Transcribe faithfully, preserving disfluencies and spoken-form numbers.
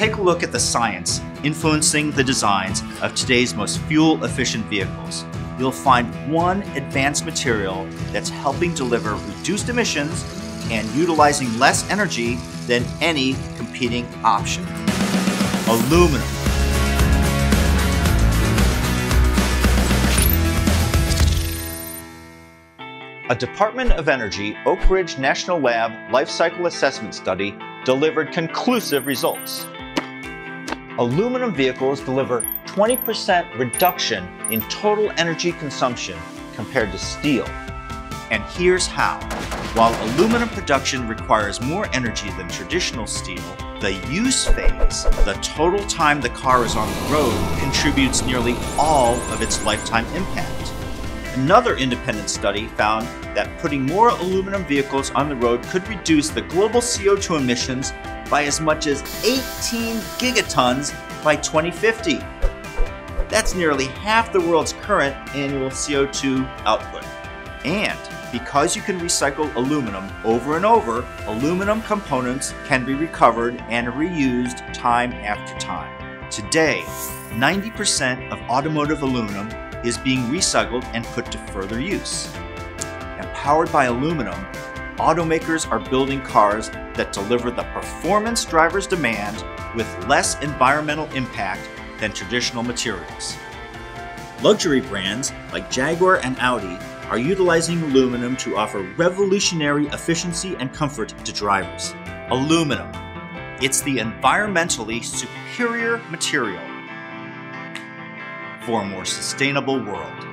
take a look at the science influencing the designs of today's most fuel-efficient vehicles, you'll find one advanced material that's helping deliver reduced emissions and utilizing less energy than any competing option. Aluminum. A Department of Energy Oak Ridge National Lab life cycle assessment study delivered conclusive results. Aluminum vehicles deliver twenty percent reduction in total energy consumption compared to steel. And here's how. While aluminum production requires more energy than traditional steel, the use phase, the total time the car is on the road, contributes nearly all of its lifetime impact. Another independent study found that putting more aluminum vehicles on the road could reduce the global C O two emissions by as much as eighteen gigatons by twenty fifty. That's nearly half the world's current annual C O two output. And because you can recycle aluminum over and over, aluminum components can be recovered and reused time after time. Today, ninety percent of automotive aluminum is being recycled and put to further use. And powered by aluminum, automakers are building cars that deliver the performance drivers demand with less environmental impact than traditional materials. Luxury brands like Jaguar and Audi are utilizing aluminum to offer revolutionary efficiency and comfort to drivers. Aluminum. It's the environmentally superior material for a more sustainable world.